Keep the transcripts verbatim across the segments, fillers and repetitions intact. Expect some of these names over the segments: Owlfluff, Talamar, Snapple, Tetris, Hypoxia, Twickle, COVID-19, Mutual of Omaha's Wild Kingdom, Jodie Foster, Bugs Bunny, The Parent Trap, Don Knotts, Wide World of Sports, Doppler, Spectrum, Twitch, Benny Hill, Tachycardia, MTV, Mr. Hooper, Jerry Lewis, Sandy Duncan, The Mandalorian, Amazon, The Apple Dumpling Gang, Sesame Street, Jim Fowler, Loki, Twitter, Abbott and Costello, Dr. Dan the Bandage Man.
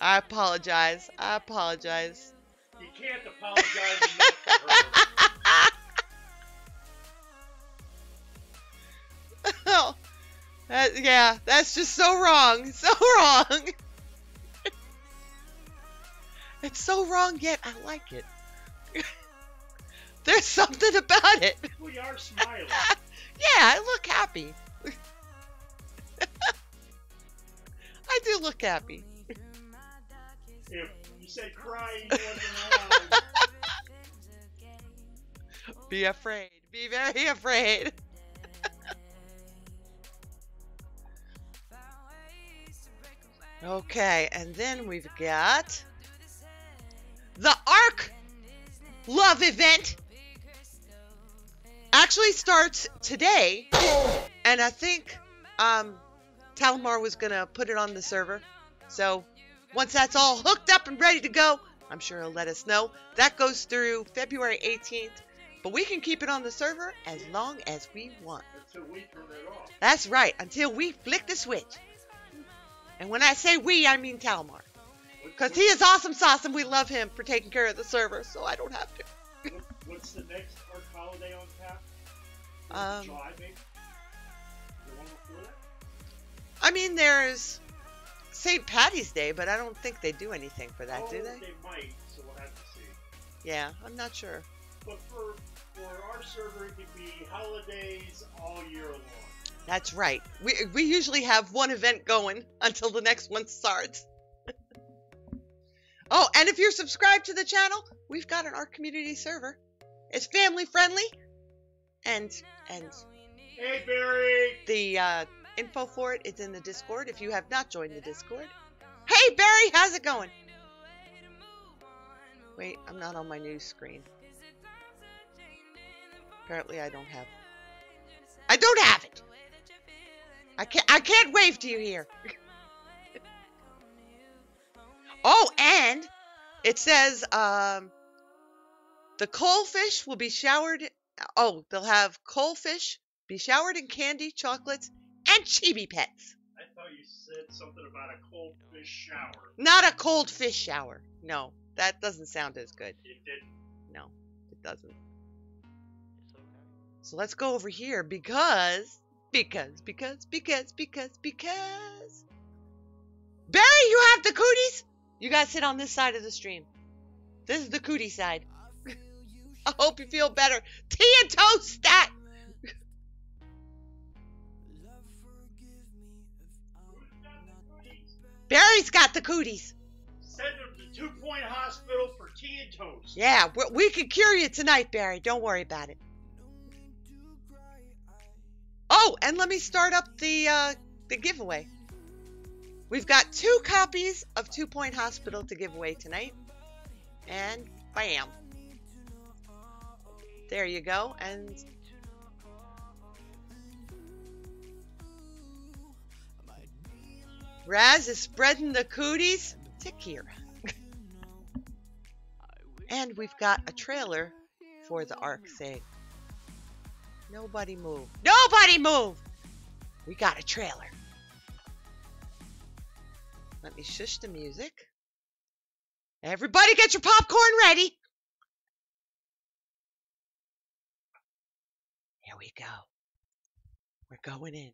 I apologize. I apologize. You can't apologize enough for her. Oh, that, yeah, that's just so wrong. So wrong. It's so wrong, yet I like it. There's something about it. We are smiling. Yeah, I look happy. I do look happy. If you said crying wasn't allowed. Be afraid. Be very afraid. Okay, and then we've got the ARK Love Event. Actually starts today, and I think um, Talamar was gonna put it on the server. So once that's all hooked up and ready to go, I'm sure he'll let us know. That goes through February eighteenth, but we can keep it on the server as long as we want. Until we turn it off. That's right, until we flick the switch. And when I say we, I mean Talamar, because he is awesome sauce, and we love him for taking care of the server, so I don't have to. What, what's the next ARK holiday on tap? Um, July, maybe? The one before that? I mean, there's Saint Patty's Day, but I don't think they do anything for that, oh, do they? They might, so we'll have to see. Yeah, I'm not sure. But for, for our server, it could be holidays all year long. That's right. We, we usually have one event going until the next one starts. Oh, and if you're subscribed to the channel, we've got an ARK community server. It's family friendly. And, and hey, Barry. The uh, info for it is in the Discord if you have not joined the Discord. Hey, Barry, how's it going? Wait, I'm not on my news screen. Apparently I don't have it. I don't have it. I can't, I can't wave to you here. Oh, and it says um, the coal fish will be showered. Oh, they'll have coal fish be showered in candy, chocolates, and chibi pets. I thought you said something about a cold fish shower. Not a cold fish shower. No, that doesn't sound as good. It didn't. No, it doesn't. It's okay. So let's go over here because, because, because, because, because, because. Barry, you have the cooties? You guys sit on this side of the stream. This is the cootie side. I hope you feel better. Tea and toast stat! Barry's got the cooties. Send them to Two Point Hospital for tea and toast. Yeah, we, we can cure you tonight, Barry. Don't worry about it. Oh, and let me start up the, uh, the giveaway. We've got two copies of Two Point Hospital to give away tonight. And bam. There you go. And Raz is spreading the cooties. Tick here. And we've got a trailer for the ARK thing. Nobody move. Nobody move! We got a trailer. Let me shush the music. Everybody get your popcorn ready. Here we go. We're going in.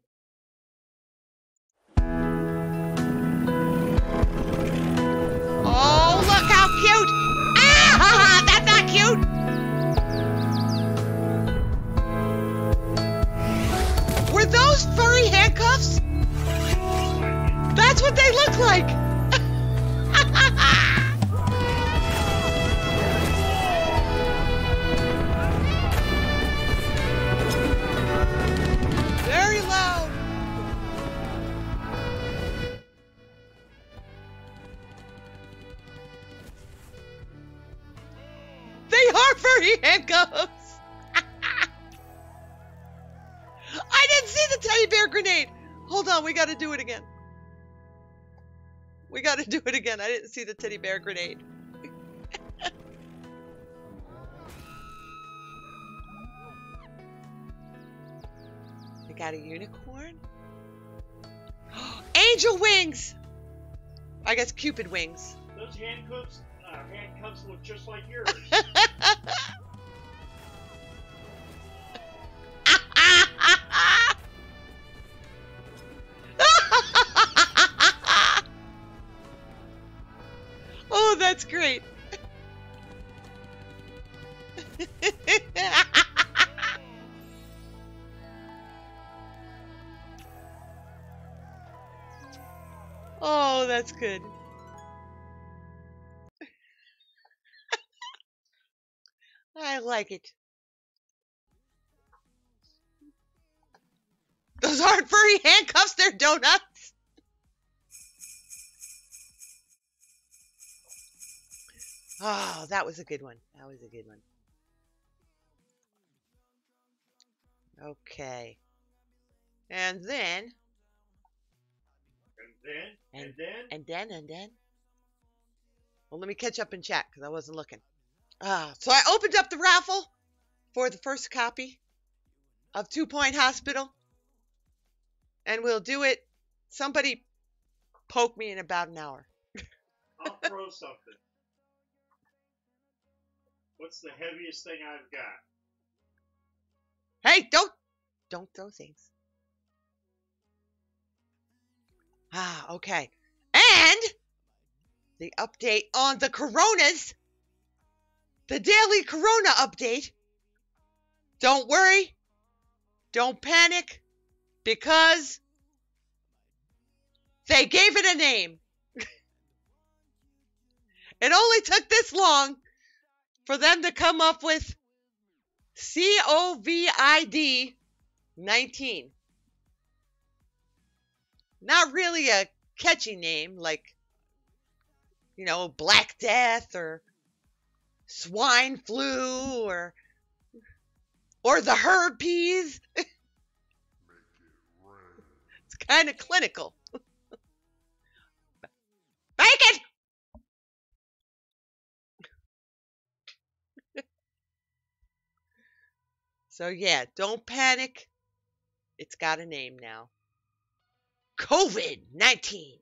Oh, look how cute. Ah, ha, ha, that's not cute. Were those furry handcuffs? That's what they look like! Very loud! They are furry handcuffs! I didn't see the teddy bear grenade! Hold on, we gotta do it again. We gotta do it again. I didn't see the teddy bear grenade. We got a unicorn. Angel wings! I guess Cupid wings. Those handcuffs, uh, handcuffs look just like yours. Oh, that's great. Oh, that's good. I like it. Those aren't furry handcuffs, they're donuts. Oh, that was a good one. That was a good one. Okay. And then... And then, and, and then, and then, and then. Well, let me catch up in chat because I wasn't looking. Ah, so I opened up the raffle for the first copy of Two Point Hospital, and we'll do it. Somebody poke me in about an hour. I'll throw something. What's the heaviest thing I've got? Hey, don't, don't throw things. Ah, okay. And the update on the coronas. The daily corona update. Don't worry. Don't panic. Because they gave it a name. It only took this long for them to come up with COVID nineteen. Not really a catchy name like, you know, Black Death or swine flu or or the herpes. It's kind of clinical. Bacon. So yeah, don't panic. It's got a name now. COVID nineteen.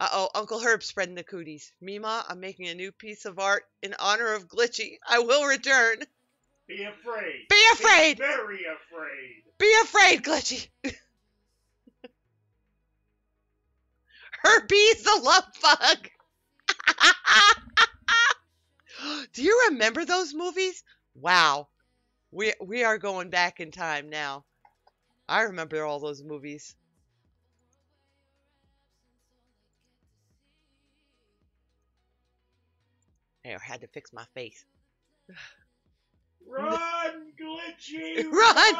Uh-oh, Uncle Herb spreading the cooties. Mima, I'm making a new piece of art in honor of Glitchy. I will return. Be afraid. Be afraid. Be very afraid. Be afraid, Glitchy. Herbie's the love bug. Do you remember those movies? Wow. We, we are going back in time now. I remember all those movies. I had to fix my face. Run, Glitchy! Run! Run,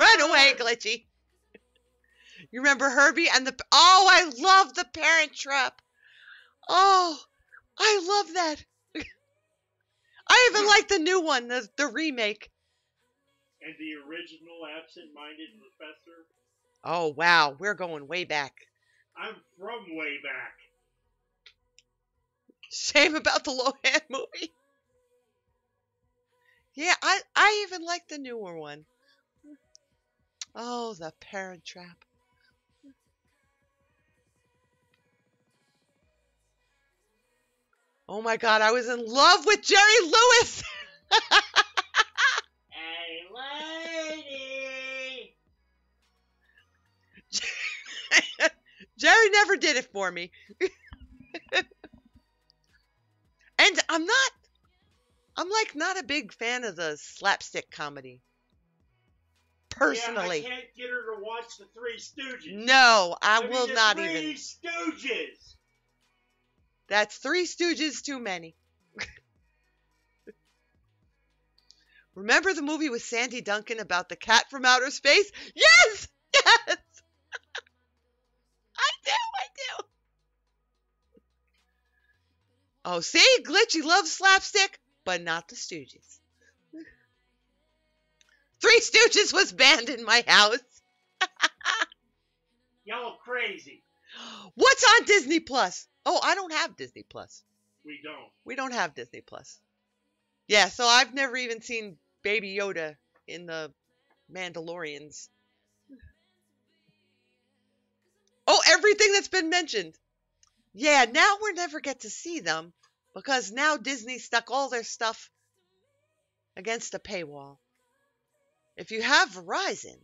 run away, Glitchy! You remember Herbie and the... Oh, I love The Parent Trap! Oh, I love that! I even like the new one, the, the remake. And the original absent-minded professor. Oh, wow. We're going way back. I'm from way back. Shame about the Lohan movie. Yeah, I, I even like the newer one. Oh, The Parent Trap. Oh, my God. I was in love with Jerry Lewis. Hey, lady. Jerry never did it for me. And I'm not, I'm like not a big fan of the slapstick comedy. Personally. Yeah, I can't get her to watch The Three Stooges. No, I, I will mean, not three even. Three Stooges. That's Three Stooges too many. Remember the movie with Sandy Duncan about the cat from outer space? Yes! Yes! I do, I do. Oh, see? Glitchy loves slapstick, but not the Stooges. Three Stooges was banned in my house. Y'all crazy. What's on Disney Plus? Oh, I don't have Disney Plus. We don't. We don't have Disney Plus. Yeah, so I've never even seen Baby Yoda in The Mandalorians. Oh, everything that's been mentioned. Yeah, now we'll never get to see them because now Disney stuck all their stuff against a paywall. If you have Verizon,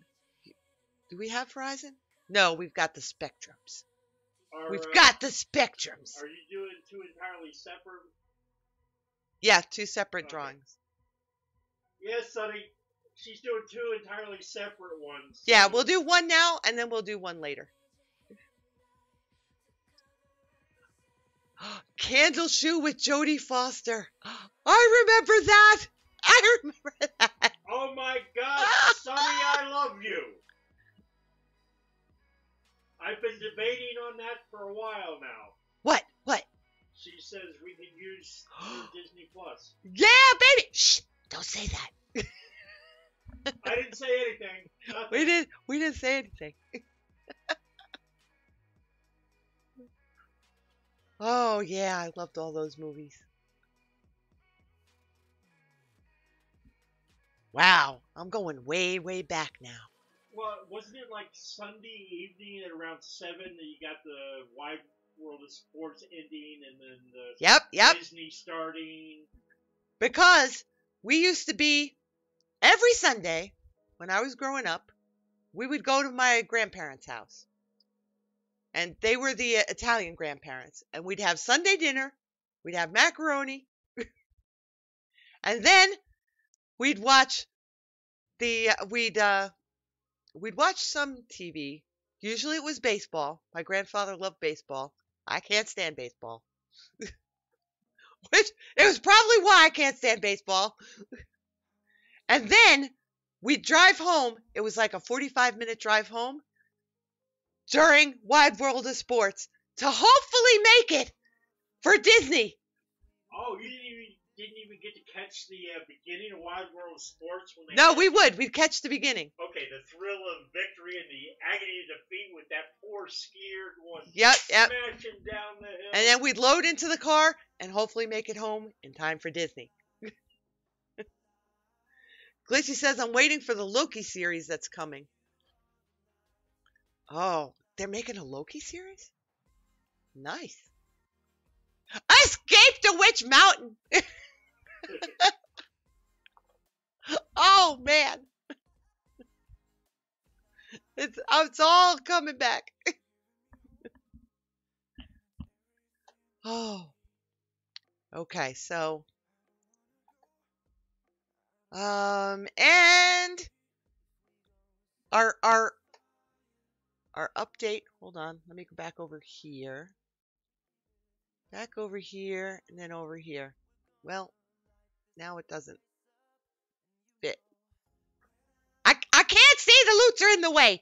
do we have Verizon? No, we've got the Spectrums. Are, we've got the Spectrums. Are you doing two entirely separate? Yeah, two separate okay. drawings. Yes, Sonny. She's doing two entirely separate ones. Yeah, we'll do one now, and then we'll do one later. Candle Shoe with Jodie Foster. I remember that. I remember that. Oh, my God. Sonny, I love you. I've been debating on that for a while now. What? What? She says we can use Disney Plus. Yeah, baby. Shh. Don't say that. I didn't say anything. Nothing. We didn't. We didn't say anything. Oh yeah, I loved all those movies. Wow, I'm going way, way back now. Well, wasn't it like Sunday evening at around seven that you got the Wide World of Sports ending, and then the yep, yep. Disney starting? Because we used to be. Every Sunday, when I was growing up, we would go to my grandparents' house. And they were the Italian grandparents. And we'd have Sunday dinner. We'd have macaroni. And then we'd watch the, we'd, uh, we'd watch some T V. Usually it was baseball. My grandfather loved baseball. I can't stand baseball. Which, it was probably why I can't stand baseball. And then we'd drive home. It was like a forty-five minute drive home during Wide World of Sports to hopefully make it for Disney. Oh, you didn't even, didn't even get to catch the uh, beginning of Wide World of Sports? When they no, we would. We'd catch the beginning. Okay, the thrill of victory and the agony of defeat with that poor skier going yep, yep. smashing down the hill. And then we'd load into the car and hopefully make it home in time for Disney. Glitchy says, I'm waiting for the Loki series that's coming. Oh, they're making a Loki series? Nice. Escape to Witch Mountain! Oh, man. It's, it's all coming back. Oh. Okay, so... Um, and our, our, our update, hold on, let me go back over here, back over here, and then over here. Well, now it doesn't fit. I, I can't see, the loots are in the way.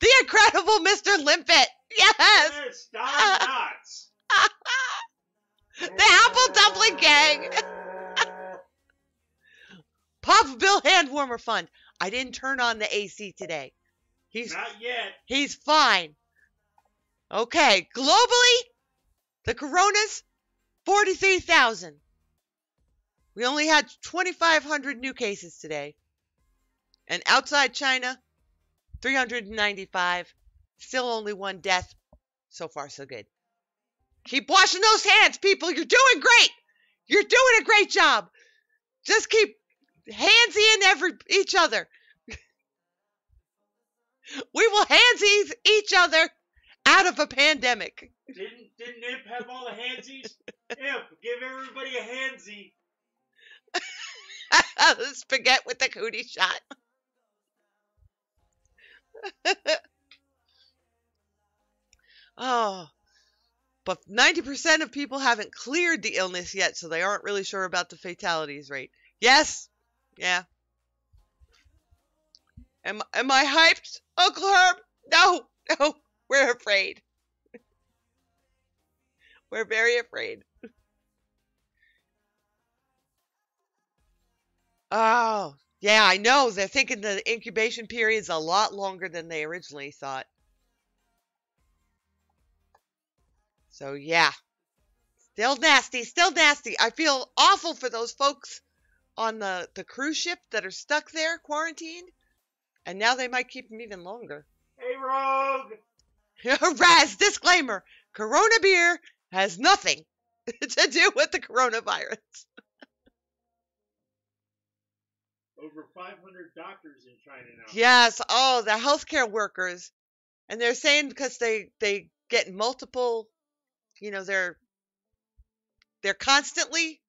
The Incredible Mister Limpet. Yes. Yes, Don Knotts. The Apple Dumpling Gang. Papa Bill Hand Warmer Fund. I didn't turn on the A C today. He's not yet. He's fine. Okay. Globally, the corona's forty-three thousand. We only had twenty-five hundred new cases today. And outside China, three hundred ninety-five. Still only one death. So far, so good. Keep washing those hands, people. You're doing great. You're doing a great job. Just keep handsy in every each other. We will handsies each other out of a pandemic. Didn't didn't Imp have all the handsies? Imp, give everybody a handsie. The spaghetti with the cootie shot. Oh, but ninety percent of people haven't cleared the illness yet, so they aren't really sure about the fatalities rate. Yes. Yeah. Am am I hyped, Uncle Herb? No, no, we're afraid. We're very afraid. Oh, yeah, I know. They're thinking the incubation period's a lot longer than they originally thought. So, yeah. Still nasty, still nasty. I feel awful for those folks on the, the cruise ship that are stuck there, quarantined. And now they might keep them even longer. Hey, Rogue! Harass disclaimer. Corona beer has nothing to do with the coronavirus. Over five hundred doctors in China now. Yes, oh, the healthcare workers. And they're saying because they, they get multiple, you know, they're they're constantly.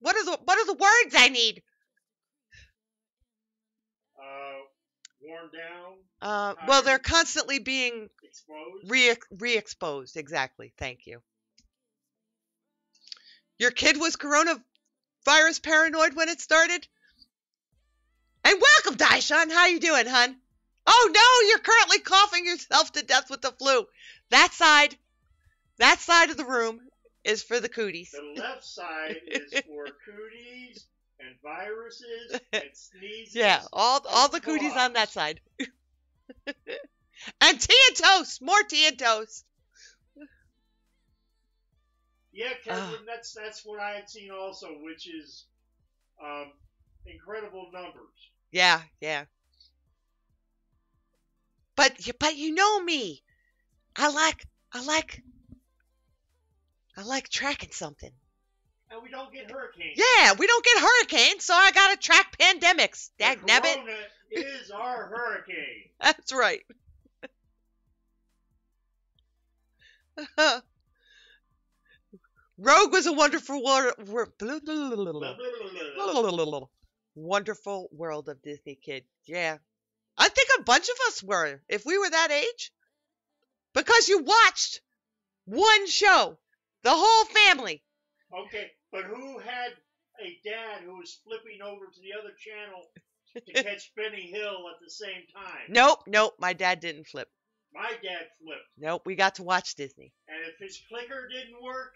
What are the what are the words I need? Uh, worn down. Uh, tired, well, they're constantly being exposed. Re re-exposed, exactly. Thank you. Your kid was coronavirus paranoid when it started. And welcome, Daishan. How you doing, hun? Oh, no, you're currently coughing yourself to death with the flu. That side, that side of the room is for the cooties. The left side is for cooties and viruses and sneezes. Yeah, all, all the cooties on that side. And tea and toast. More tea and toast. Yeah, Kevin, uh, that's, that's what I had seen also, which is um, incredible numbers. Yeah, yeah. But but you know me, I like I like I like tracking something. And we don't get hurricanes. Yeah, we don't get hurricanes, so I gotta track pandemics. Dag nabbit. Corona is our hurricane. That's right. Rogue was a wonderful world. Wonderful world of Disney kid. Yeah. I think a bunch of us were, if we were that age. Because you watched one show. The whole family. Okay, but who had a dad who was flipping over to the other channel to catch Benny Hill at the same time? Nope, nope, my dad didn't flip. My dad flipped. Nope, we got to watch Disney. And if his clicker didn't work,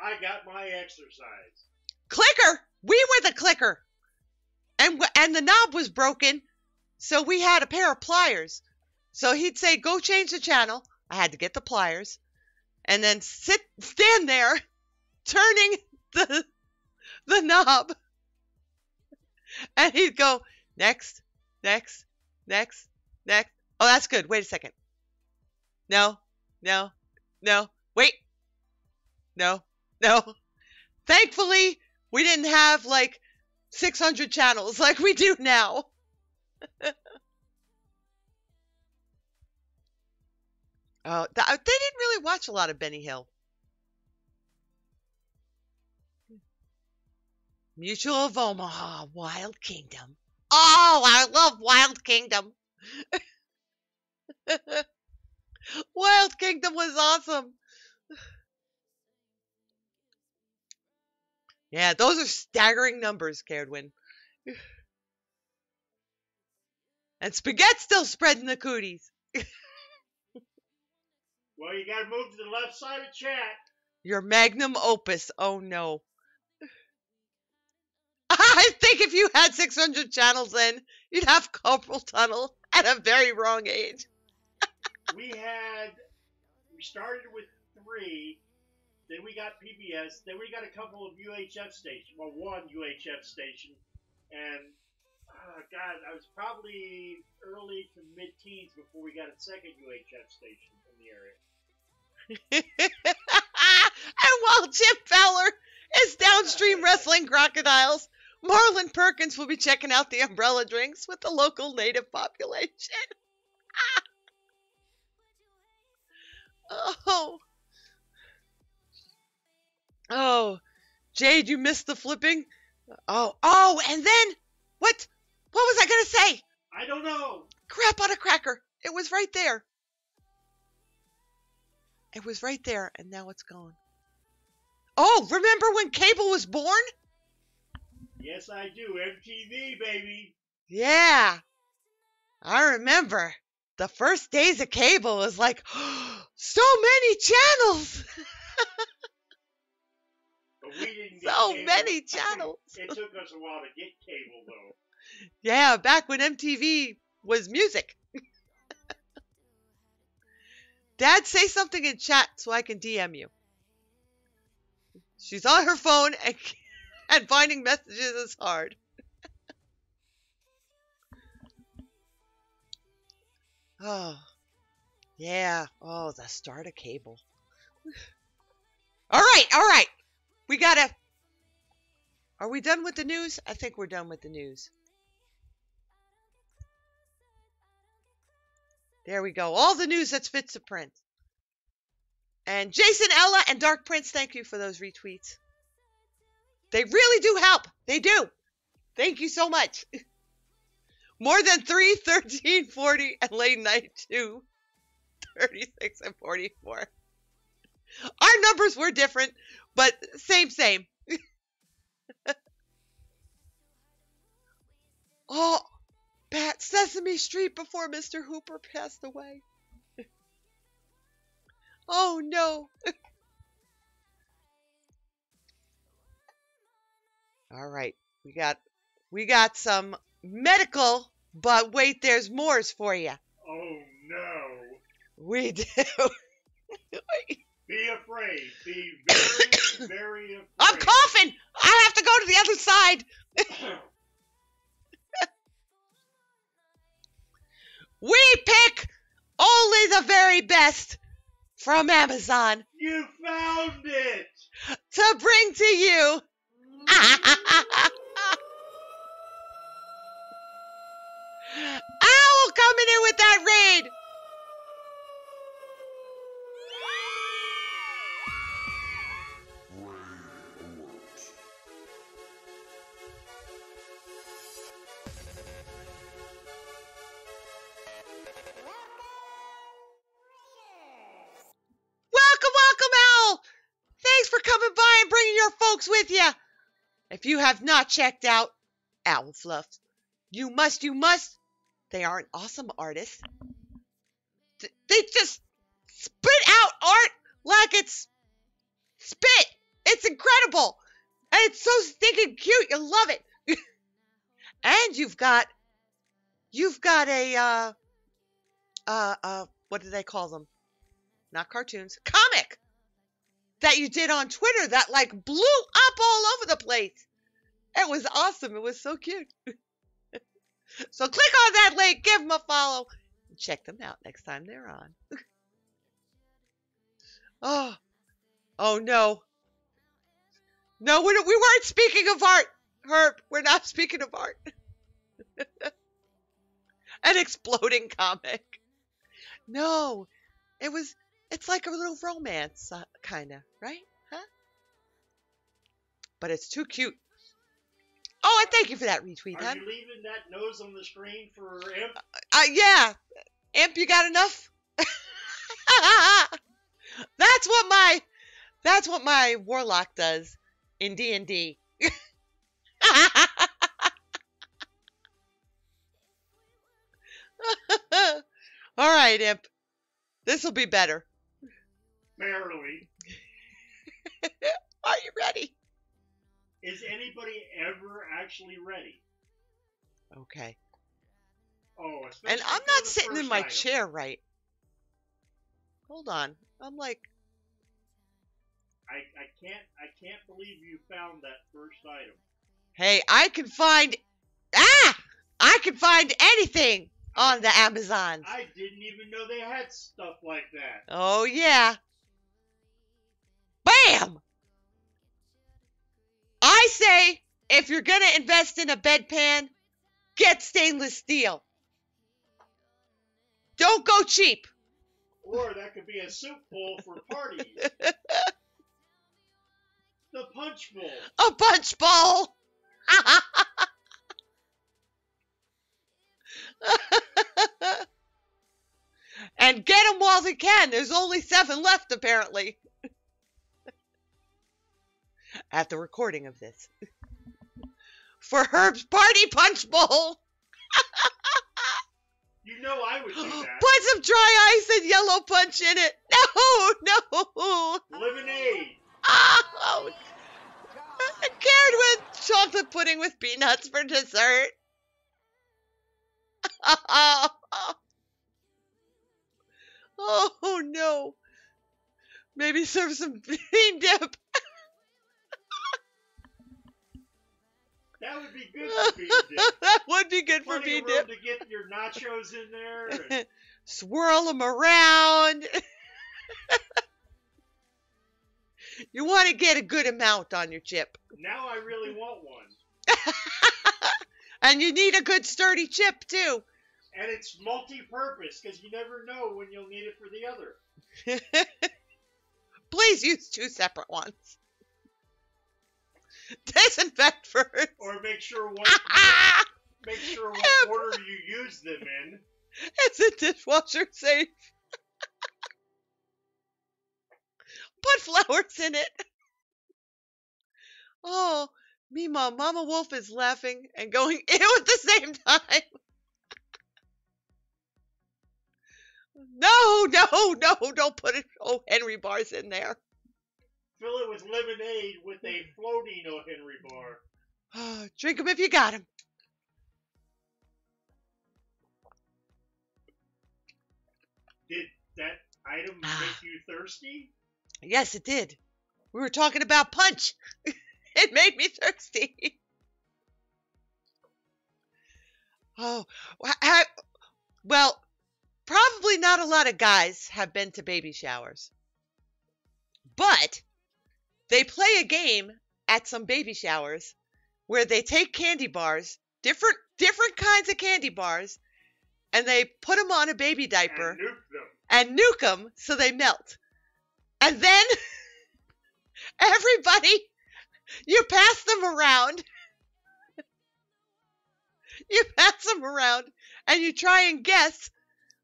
I got my exercise. Clicker? We were the clicker. And, and the knob was broken. So we had a pair of pliers. So he'd say, go change the channel. I had to get the pliers and then sit, stand there turning the, the knob. And he'd go, next, next, next, next. Oh, that's good. Wait a second. No, no, no. Wait. No, no. Thankfully, we didn't have like six hundred channels like we do now. Oh, they didn't really watch a lot of Benny Hill. Mutual of Omaha, Wild Kingdom. Oh, I love Wild Kingdom. Wild Kingdom was awesome. Yeah, those are staggering numbers, Caredwin. And Spaghetti's still spreading the cooties. Well, you gotta move to the left side of chat. Your magnum opus. Oh, no. I think if you had six hundred channels in, you'd have carpal tunnel at a very wrong age. we had... We started with three. Then we got P B S. Then we got a couple of U H F stations. Well, one U H F station. And... Oh, God, I was probably early to mid-teens before we got a second U H F station in the area. And while Jim Fowler is downstream wrestling crocodiles, Marlon Perkins will be checking out the umbrella drinks with the local native population. Oh. Oh. Jade, you missed the flipping? Oh. Oh, and then... What? What was I going to say? I don't know. Crap on a cracker. It was right there. It was right there, and now it's gone. Oh, remember when cable was born? Yes, I do. M T V, baby. Yeah. I remember. The first days of cable was like, oh, so many channels. But we didn't get so cable. Many channels. It took us a while to get cable, though. Yeah, back when M T V was music. Dad, say something in chat so I can D M you. She's on her phone and, and finding messages is hard. Oh, Yeah. Oh, the start of cable. All right. All right. We gotta. Are we done with the news? I think we're done with the news. There we go. All the news that's fit to print. And Jason, Ella, and Dark Prince, thank you for those retweets. They really do help. They do. Thank you so much. More than three, thirteen, forty, and late night two, thirty-six, and forty-four. Our numbers were different, but same, same. Oh, Pat, Sesame Street before Mister Hooper passed away. Oh, no. All right. We got we got some medical, but wait, there's mores for you. Oh, no. We do. Be afraid. Be very, very afraid. I'm coughing. I have to go to the other side. We pick only the very best from Amazon. You found it. To bring to you. Owl coming in with that raid. With you. If you have not checked out Owlfluff, you must, you must. They are an awesome artist. They just spit out art like it's spit. It's incredible. And it's so stinking cute. You love it. And you've got, you've got a, uh, uh, uh, what do they call them? Not cartoons. Comic. That you did on Twitter that like blew up all over the place. It was awesome. It was so cute. So click on that link, give them a follow, and check them out next time they're on. Oh, oh no. No, we, don't, we weren't speaking of art, Herb. We're not speaking of art. An exploding comic. No, it was. It's like a little romance, uh, kind of, right? Huh? But it's too cute. Oh, and thank you for that retweet, Are hon. you leaving that nose on the screen for Imp? Uh, uh, yeah. Imp, you got enough? That's what my, that's what my warlock does in D and D. All right, Imp. This will be better. Barely. Are you ready? Is anybody ever actually ready? Okay. Oh, especially and I'm not sitting in my item. chair right. Hold on. I'm like. I I can't I can't believe you found that first item. Hey, I can find. Ah, I can find anything on the Amazon. I didn't even know they had stuff like that. Oh yeah. Bam! I say, if you're going to invest in a bedpan, get stainless steel. Don't go cheap. Or that could be a soup bowl for parties. The punch bowl. A punch bowl. And get them while they can. There's only seven left, apparently. At the recording of this. For Herb's party punch bowl. You know I would do that. Put some dry ice and yellow punch in it. No, no. Lemonade. Oh. Cared with chocolate pudding with peanuts for dessert. Oh, no. Maybe serve some bean dip. That would be good for bean dip. That would be good Plenty for bean dip. To get your nachos in there. And swirl them around. You want to get a good amount on your chip. Now I really want one. And you need a good sturdy chip, too. And it's multi-purpose, because you never know when you'll need it for the other. Please use two separate ones. Disinfect first. Or make sure what, make sure what order you use them in. Is it dishwasher safe? Put flowers in it. Oh, Meemaw, Mama Wolf is laughing and going ew at the same time. No, no, no, don't put it. Oh, Henry bars in there. Fill it with lemonade with a floating O. Henry bar. Oh, drink them if you got them. Did that item make you thirsty? Yes, it did. We were talking about punch. It made me thirsty. Oh, I, well, probably not a lot of guys have been to baby showers. But they play a game at some baby showers where they take candy bars, different different kinds of candy bars, and they put them on a baby diaper and nuke them, and nuke them so they melt. And then everybody, you pass them around. You pass them around and you try and guess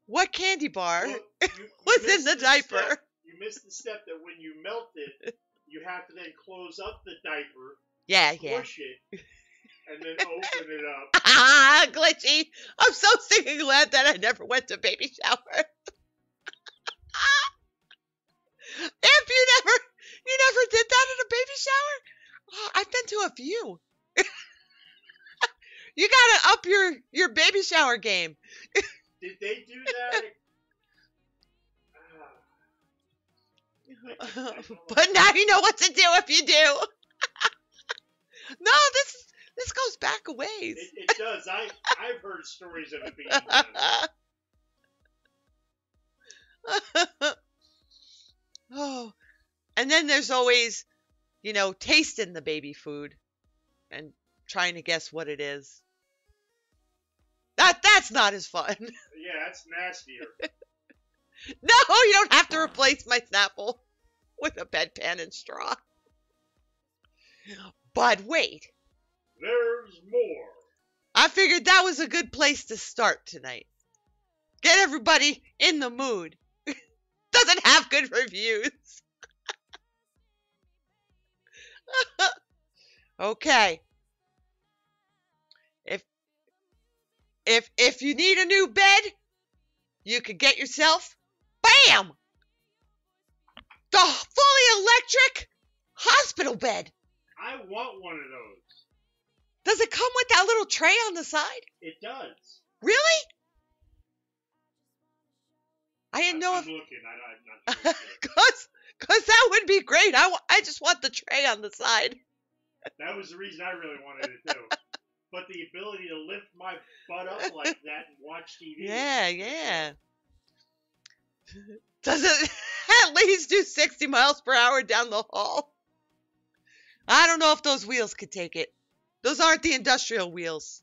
what candy bar well, you, you was in the, the diaper. Step. You missed the step that when you melt it, you have to then close up the diaper, yeah, yeah. push it, and then open it up. Ah, glitchy. I'm so stinking glad that I never went to baby shower. If you never, you never did that in a baby shower? Oh, I've been to a few. You gotta up your, your baby shower game. Did they do that? Uh, but now you know what to do if you do. No, this this goes back a ways. It, it does. I, I've heard stories of it being done. Oh, and then there's always, you know, tasting the baby food and trying to guess what it is. That that's not as fun. Yeah, that's nastier. No, you don't have to replace my Snapple with a bedpan and straw. But wait. There's more. I figured that was a good place to start tonight. Get everybody in the mood. Doesn't have good reviews. Okay. If if if you need a new bed, you could get yourself BAM! The fully electric hospital bed. I want one of those. Does it come with that little tray on the side? It does. Really? I didn't know I'm if... looking. I, I'm not Cause, Cause that would be great. I, I just want the tray on the side. That was the reason I really wanted it too. But the ability to lift my butt up like that and watch T V. Yeah, yeah. Does it at least do sixty miles per hour down the hall? I don't know if those wheels could take it. Those aren't the industrial wheels.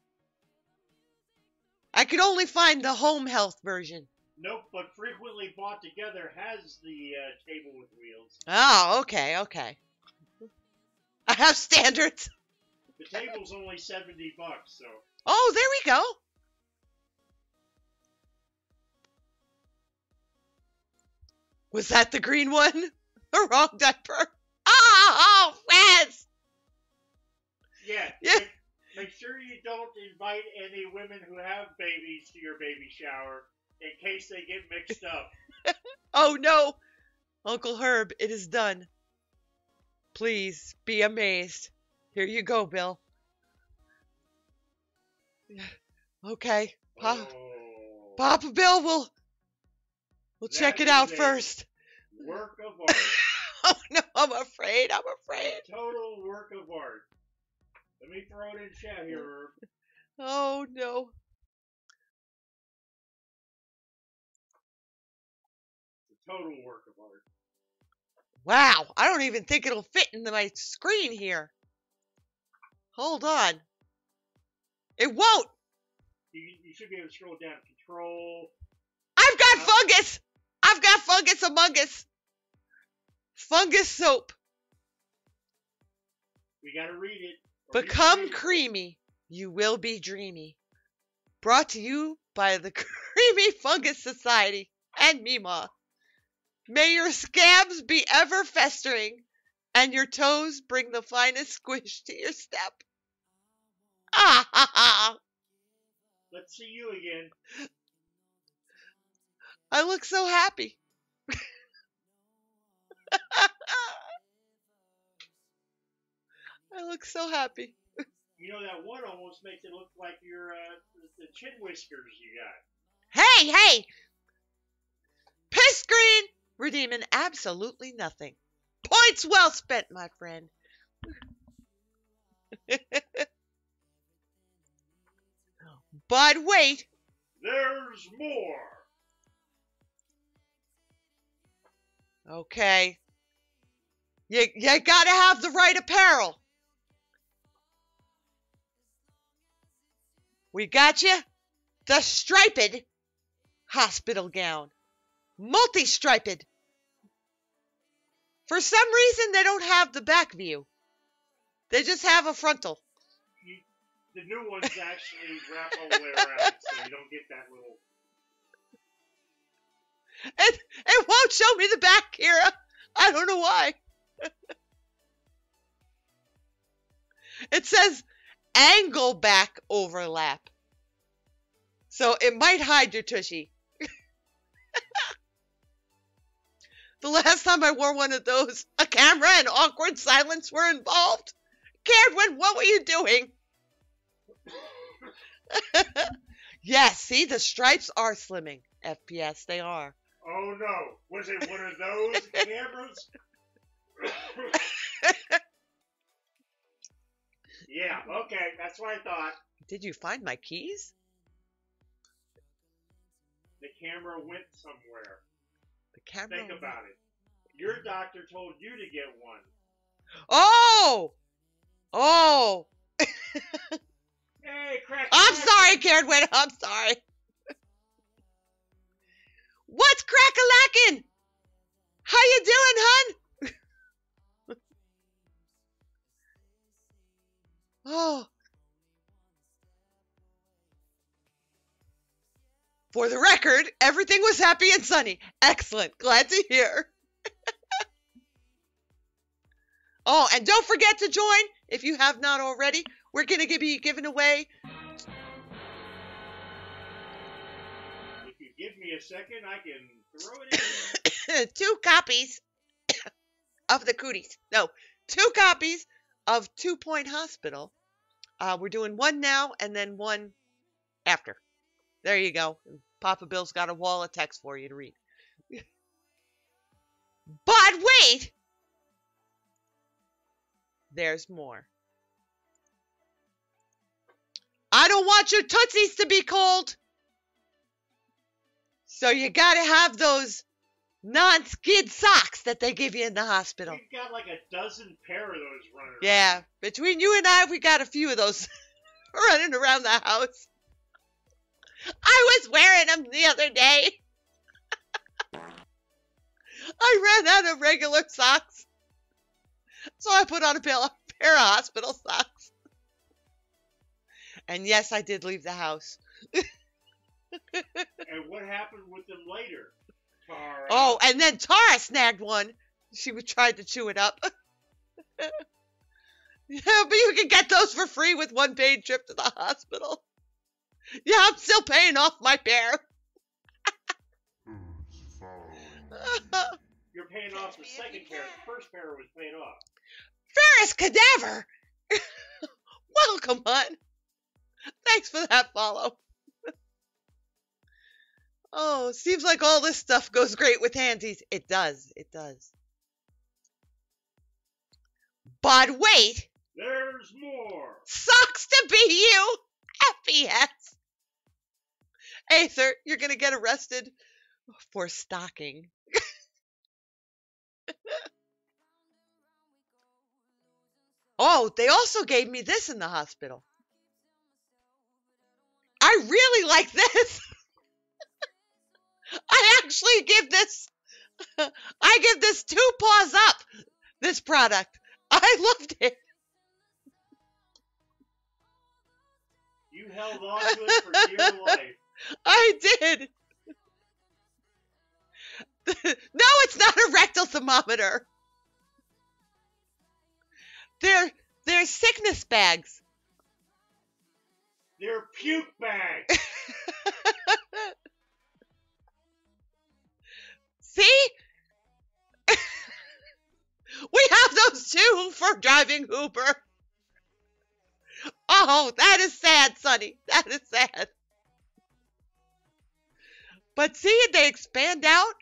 I could only find the home health version. Nope, but frequently bought together has the uh, table with wheels. Oh, okay, okay. I have standards. The table's only seventy bucks, so. Oh, there we go. Was that the green one? The wrong diaper. Oh, oh, Wes. Yeah. Yeah. Make, make sure you don't invite any women who have babies to your baby shower. In case they get mixed up. Oh, no. Uncle Herb, it is done. Please be amazed. Here you go, Bill. Okay. Pa oh. Papa Bill, we'll, we'll check it out first. Work of art. Oh, no, I'm afraid. I'm afraid. A total work of art. Let me throw it in chat here, Herb. Oh, no. Total work of art. Wow, I don't even think it'll fit into my screen here. Hold on. It won't! You, you should be able to scroll down. Control. I've got uh, fungus! I've got fungus among us! Fungus soap. We gotta read it. Become creamy. You will be dreamy. Brought to you by the Creamy Fungus Society and Meemaw. May your scabs be ever festering, and your toes bring the finest squish to your step. Ah ha ha! Let's see you again. I look so happy. I look so happy. You know, that one almost makes it look like your uh, the chin whiskers you got. Hey, hey! Piss green! Redeeming absolutely nothing. Points well spent, my friend. But wait. There's more. Okay. You, you gotta have the right apparel. We got you. The striped hospital gown. Multi-striped. For some reason, they don't have the back view. They just have a frontal. You, the new ones actually wrap all the way around, so you don't get that little... It, it won't show me the back, Kira. I don't know why. It says angle back overlap. So it might hide your tushy. The last time I wore one of those, a camera and awkward silence were involved. Cadwin, what were you doing? Yes, see, the stripes are slimming. F P S, they are. Oh, no. Was it one of those cameras? Yeah, okay. That's what I thought. Did you find my keys? The camera went somewhere. The camera. Think about it. Your doctor told you to get one. Oh! Oh! Hey, crap. I'm sorry, Cadwin. I'm sorry. What's crack-a-lackin'? How you doing, hun? Oh. For the record, everything was happy and sunny. Excellent. Glad to hear. Oh, and don't forget to join if you have not already. We're going to be giving away. If you give me a second, I can throw it in. two copies of the cooties. No, two copies of Two Point Hospital. Uh, we're doing one now and then one after. There you go. Papa Bill's got a wall of text for you to read. But wait! There's more. I don't want your tootsies to be cold. So you gotta have those non-skid socks that they give you in the hospital. We've got like a dozen pair of those running around. Yeah. Between you and I, we got a few of those running around the house. I was wearing them the other day. I ran out of regular socks. So I put on a pair of hospital socks. And yes, I did leave the house. And what happened with them later? Tara. Oh, and then Tara snagged one. She tried to chew it up. Yeah, but you can get those for free with one paid trip to the hospital. Yeah, I'm still paying off my pair. You're paying off the second pair. The first pair was paid off. Ferris Cadaver! Welcome, hun. Thanks for that follow. Oh, seems like all this stuff goes great with handsies. It does. It does. But wait. There's more. Sucks to be you. F B S. Aether, you're going to get arrested for stalking. Oh, they also gave me this in the hospital. I really like this. I actually give this, I give this two paws up, this product. I loved it. You held on to it for dear life. I did. No, it's not a rectal thermometer. They're, they're sickness bags. They're puke bags. See? We have those two for driving Uber. Oh, that is sad, Sonny. That is sad. But see, they expand out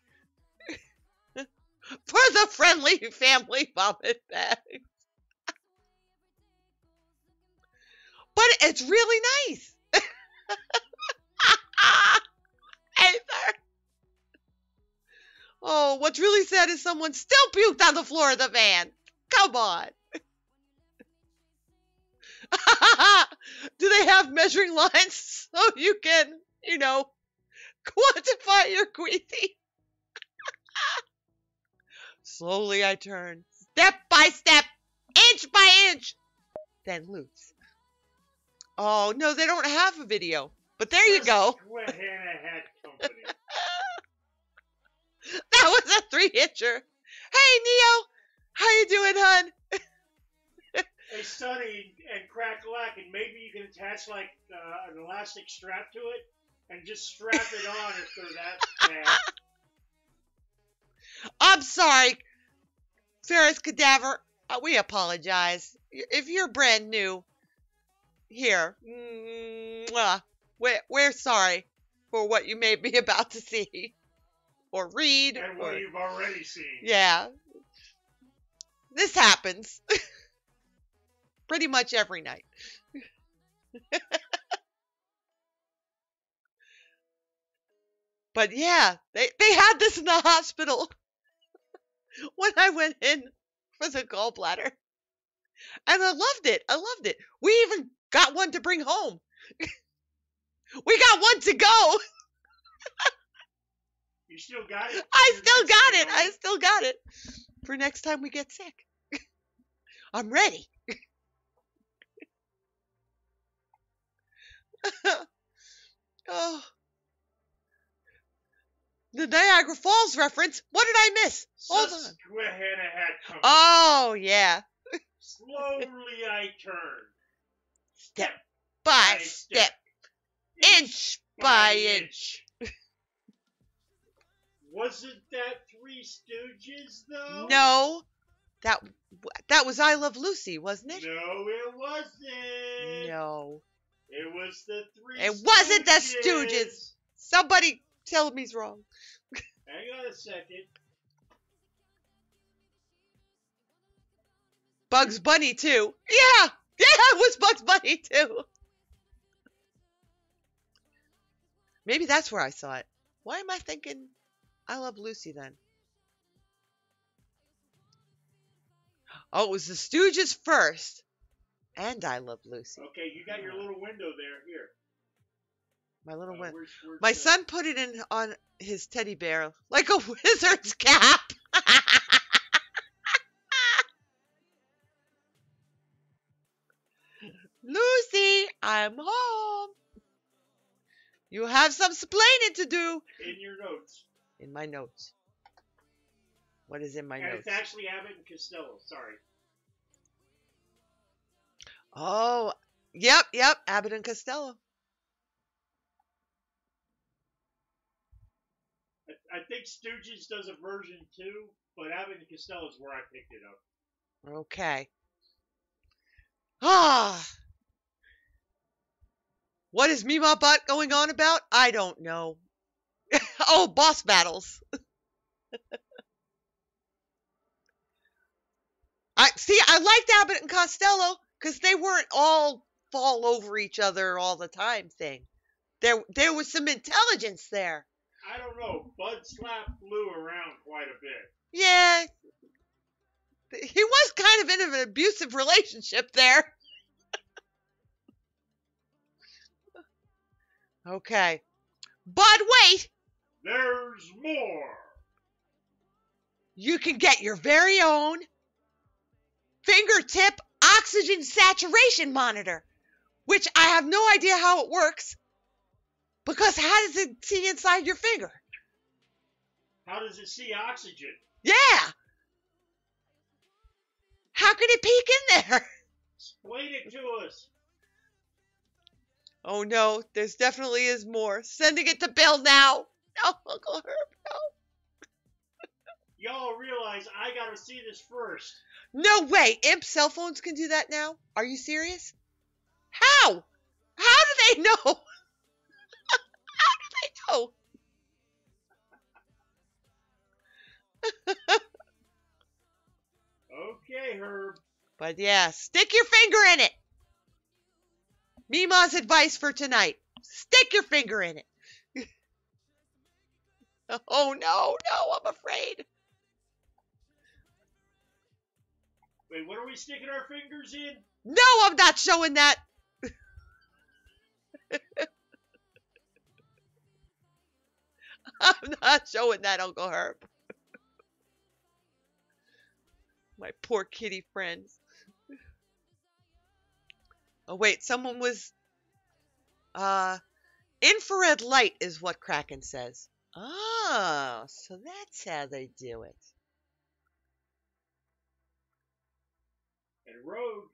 for the friendly family vomit bags. But it's really nice. Aether. Oh, what's really sad is someone still puked on the floor of the van. Come on. Do they have measuring lines so you can, you know, quantify your queasy? Slowly I turn, step by step, inch by inch, then loose. Oh, no, they don't have a video. But there you go. That was a three-hitcher. Hey, Neo. How you doing, hun? Hey, Sonny, and crack-a-lack, and maybe you can attach, like, uh, an elastic strap to it and just strap it on if they're that bad. I'm sorry, Ferris Cadaver. Uh, we apologize. If you're brand new here, mwah, we're, we're sorry for what you may be about to see. Or read. And what or, you've already seen. Yeah. This happens. Pretty much every night. But yeah, they, they had this in the hospital when I went in for the gallbladder. And I loved it. I loved it. We even got one to bring home. We got one to go. You still got it? I still got it. I still got it. For next time we get sick. I'm ready. Oh. The Niagara Falls reference. What did I miss? Hold on. Oh, yeah. Slowly I turn. Step by step. Inch by inch. Wasn't that Three Stooges, though? No. That that was I Love Lucy, wasn't it? No, it wasn't. No. It was the Three It Stooges. wasn't the Stooges. Somebody tell me he's wrong. Hang on a second. Bugs Bunny, too. Yeah. Yeah, it was Bugs Bunny, too. Maybe that's where I saw it. Why am I thinking... I Love Lucy then. Oh, it was the Stooges first. And I Love Lucy. Okay, you got your little window there. Here. My little uh, window. Where's, where's My that? son put it in on his teddy bear like a wizard's cap. Lucy, I'm home. You have some splaining to do. In your notes. In my notes. What is in my and notes? It's actually Abbott and Costello. Sorry. Oh, yep, yep. Abbott and Costello. I, I think Stooges does a version too, but Abbott and Costello is where I picked it up. Okay. Ah. What is Meemaw Bot going on about? I don't know. Oh, boss battles. I see, I liked Abbott and Costello because they weren't all fall over each other all the time thing. There there was some intelligence there. I don't know. Bud Slap flew around quite a bit. Yeah. he was kind of in an abusive relationship there. Okay. But wait. There's more. You can get your very own fingertip oxygen saturation monitor, which I have no idea how it works, because how does it see inside your finger? How does it see oxygen? Yeah. How could it peek in there? Explain it to us. Oh no, there's definitely is more. Sending it to Bill now. No, Uncle Herb, no. Y'all realize I gotta see this first. No way. Imp cell phones can do that now? Are you serious? How? How do they know? How do they know? Okay, Herb. But yeah, stick your finger in it. Mima's advice for tonight. Stick your finger in it. Oh, no, no, I'm afraid. Wait, what are we sticking our fingers in? No, I'm not showing that. I'm not showing that, Uncle Herb. My poor kitty friends. Oh, wait, someone was... Uh, infrared light is what Kraken says. Oh, so that's how they do it. And Rogue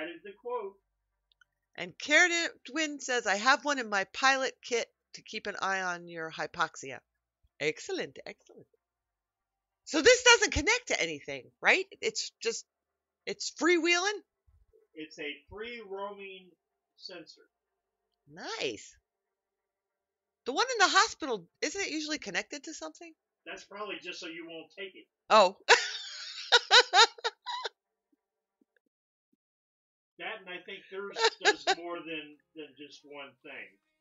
added the quote. And Caradwin says, I have one in my pilot kit to keep an eye on your hypoxia. Excellent, excellent. So this doesn't connect to anything, right? It's just, it's freewheeling? It's a free-roaming sensor. Nice. The one in the hospital, isn't it usually connected to something? That's probably just so you won't take it. Oh. That, and I think theirs does more than, than just one thing.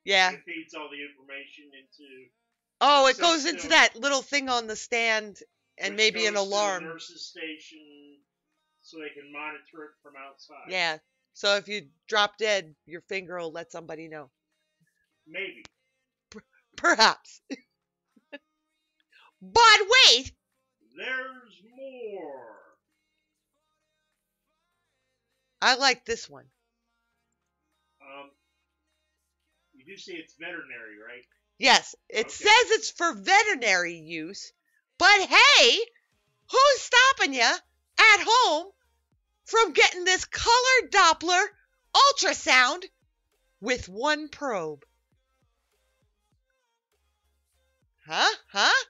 Yeah. It feeds all the information into... Oh, it goes into that little thing on the stand, and maybe an alarm. To the nurse's station, so they can monitor it from outside. Yeah. So if you drop dead, your finger will let somebody know. Maybe. P- perhaps. But wait! There's more. I like this one. Um, you do see it's veterinary, right? Yes. It okay. says it's for veterinary use. But hey, who's stopping you at home from getting this color Doppler ultrasound with one probe? Huh? Huh?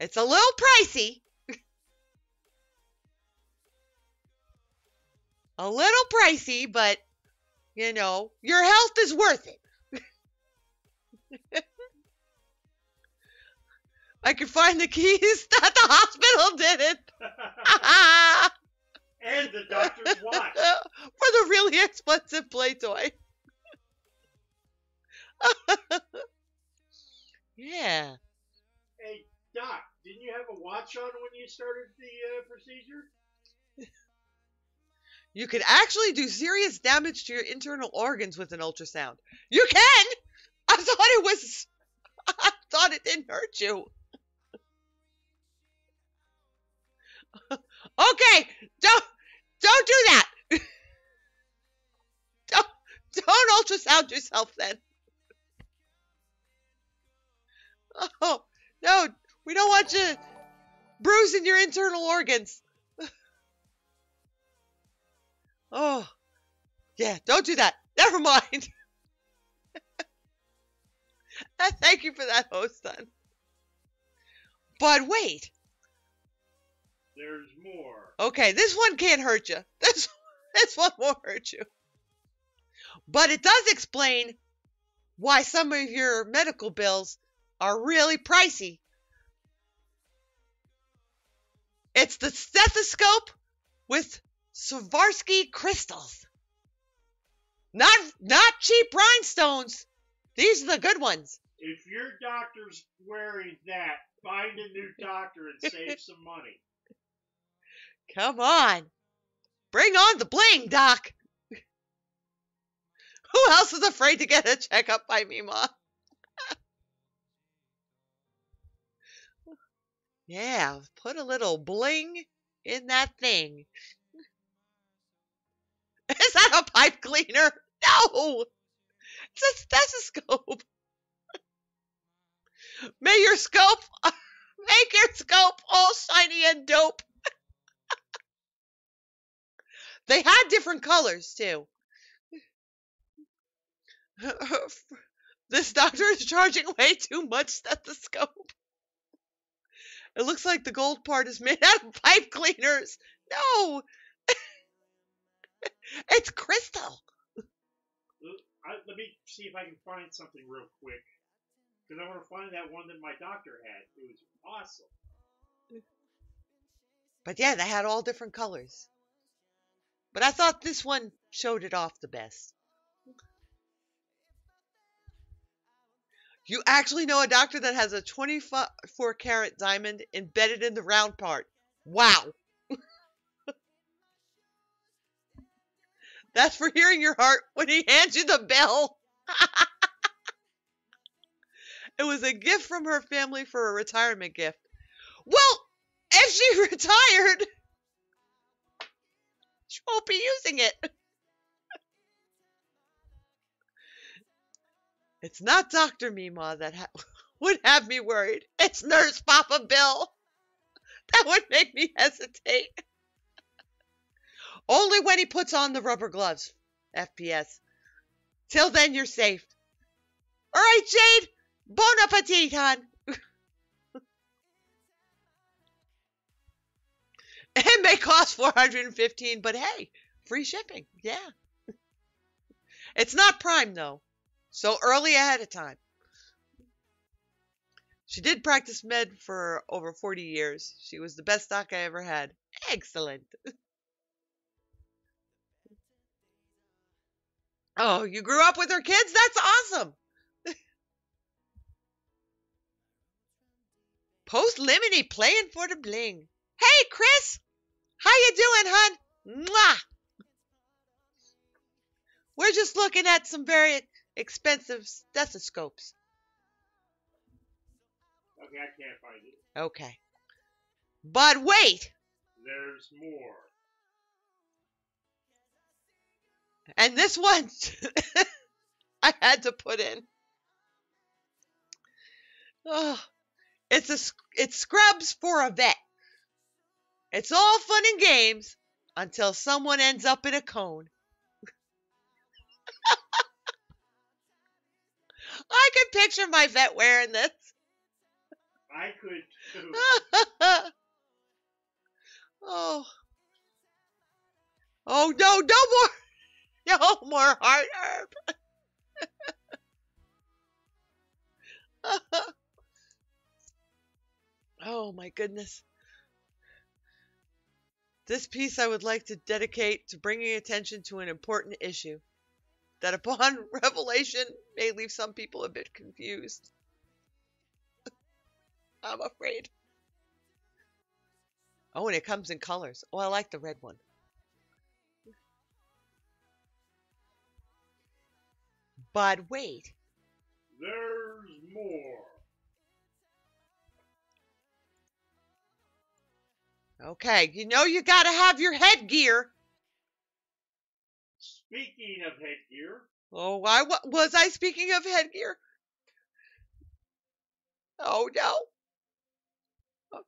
It's a little pricey. A little pricey, but, you know, your health is worth it. I could find the keys that the hospital did it. And the doctor's watch. For the really expensive play toy. Yeah. Hey, Doc, didn't you have a watch on when you started the uh, procedure? You could actually do serious damage to your internal organs with an ultrasound. You can! I thought it was... I thought it didn't hurt you. Okay, don't don't do that. don't don't ultrasound yourself then. Oh no, we don't want you bruising your internal organs. Oh yeah, don't do that. Never mind. Thank you for that, host son. But wait. There's more. Okay, this one can't hurt you. This, this one won't hurt you. But it does explain why some of your medical bills are really pricey. It's the stethoscope with Swarovski crystals. Not, not cheap rhinestones. These are the good ones. If your doctor's wearing that, find a new doctor and save some money. Come on. Bring on the bling, Doc. Who else is afraid to get a checkup by me, Mom? Yeah, put a little bling in that thing. Is that a pipe cleaner? No! It's a stethoscope. May your scope, make your scope all shiny and dope. They had different colors, too. This doctor is charging way too much stethoscope. It looks like the gold part is made out of pipe cleaners. No. It's crystal. I, let me see if I can find something real quick. Because I want to find that one that my doctor had. It was awesome. But yeah, they had all different colors. But I thought this one showed it off the best. You actually know a doctor that has a twenty-four carat diamond embedded in the round part. Wow. That's for hearing your heart when he hands you the bell. It was a gift from her family for a retirement gift. Well, if she retired, she won't be using it. It's not Doctor Meemaw that ha would have me worried. It's Nurse Papa Bill. That would make me hesitate. Only when he puts on the rubber gloves, F P S. Till then, you're safe. All right, Jade. Bon appetit, hon. It may cost four hundred fifteen dollars, but hey, free shipping. Yeah. It's not Prime, though. So early ahead of time. She did practice med for over forty years. She was the best doc I ever had. Excellent. Oh, you grew up with her kids? That's awesome. Post Limony playing for the bling. Hey, Chris. How you doing, hon? Mwah. We're just looking at some very expensive stethoscopes. Okay, I can't find it. Okay. But wait. There's more. And this one I had to put in. Oh, it's a it's Scrubs for a Vet. It's all fun and games until someone ends up in a cone. I could picture my vet wearing this. I could too. Oh. Oh no, no more. No more heart herb. Oh my goodness. This piece I would like to dedicate to bringing attention to an important issue that upon revelation may leave some people a bit confused. I'm afraid. Oh, and it comes in colors. Oh, I like the red one. But wait. There's more. Okay, you know you gotta have your headgear. Speaking of headgear. Oh, why was I speaking of headgear? Oh, no. Oh.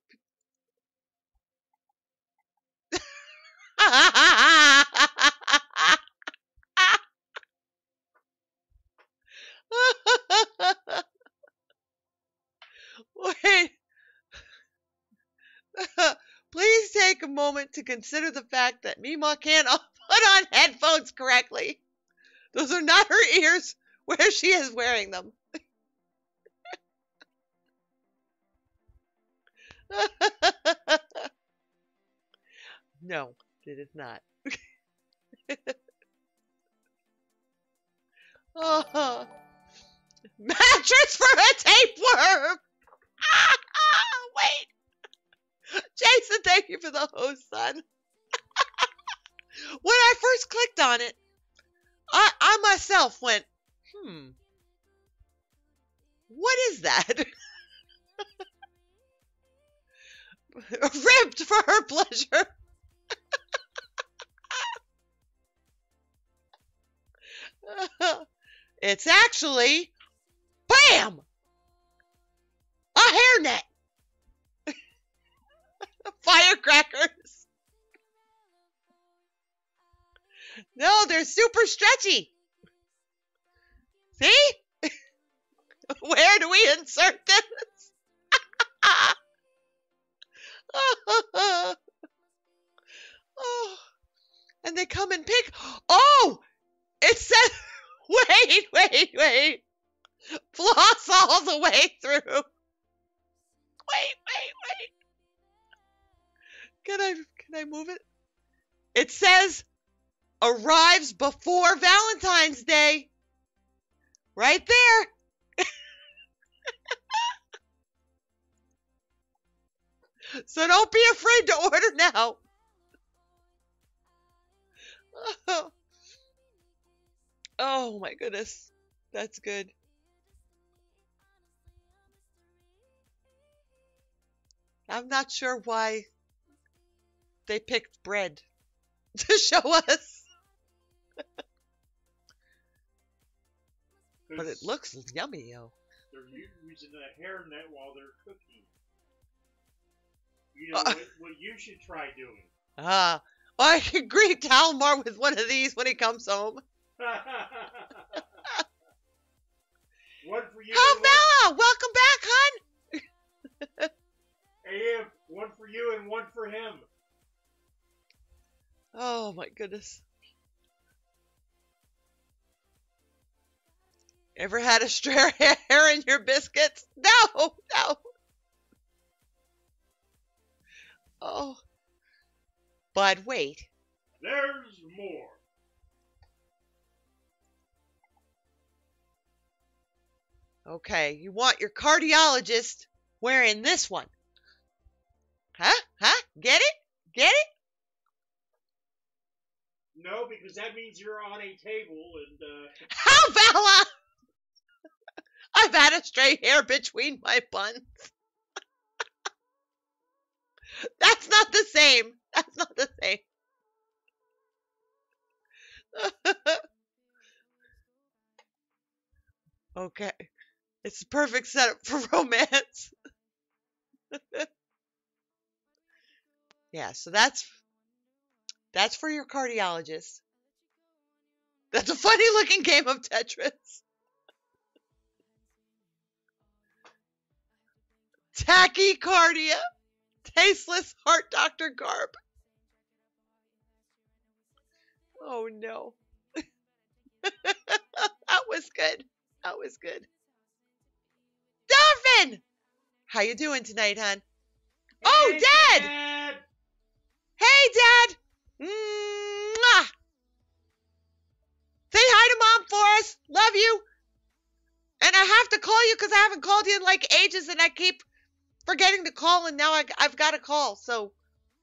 Wait. Please take a moment to consider the fact that Meemaw can't put on headphones correctly. Those are not her ears where she is wearing them. No, it is not. Oh. Mattress for a tapeworm! Ah, ah, wait! Jason, they Thank you for the host, son. When I first clicked on it, I, I myself went, hmm, what is that? Ripped for her pleasure. It's actually, bam, a hairnet. Firecrackers. No, they're super stretchy. See? Where do we insert this? Oh. And they come in pink. Oh, it says, wait, wait, wait. Floss all the way through. Wait, wait, wait. Can I, can I move it? It says, arrives before Valentine's Day. Right there. So don't be afraid to order now. Oh. Oh my goodness. That's good. I'm not sure why they picked bread to show us. But it looks yummy, yo. They're using a hairnet while they're cooking. You know, uh, what, what you should try doing. Ah, uh, well, I can greet Talmar with one of these when he comes home. One for you. Oh, Bella, welcome back, hon. Hey, one for you and one for him. Oh, my goodness. Ever had a stray hair in your biscuits? No, no. Oh. But wait. There's more. Okay, you want your cardiologist wearing this one. Huh? Huh? Get it? Get it? No, because that means you're on a table and, uh... How, Bella? I've had a stray hair between my buns. That's not the same. That's not the same. Okay. It's the perfect setup for romance. Yeah, so that's... That's for your cardiologist. That's a funny looking game of Tetris. Tachycardia. Tasteless heart doctor garb. Oh no. That was good. That was good. Dolphin! How you doing tonight, hon? Hey, oh, Dad! Dad! Hey, Dad! Mwah! Say hi to Mom for us. Love you. And I have to call you because I haven't called you in like ages and I keep forgetting to call and now I, I've got to call. So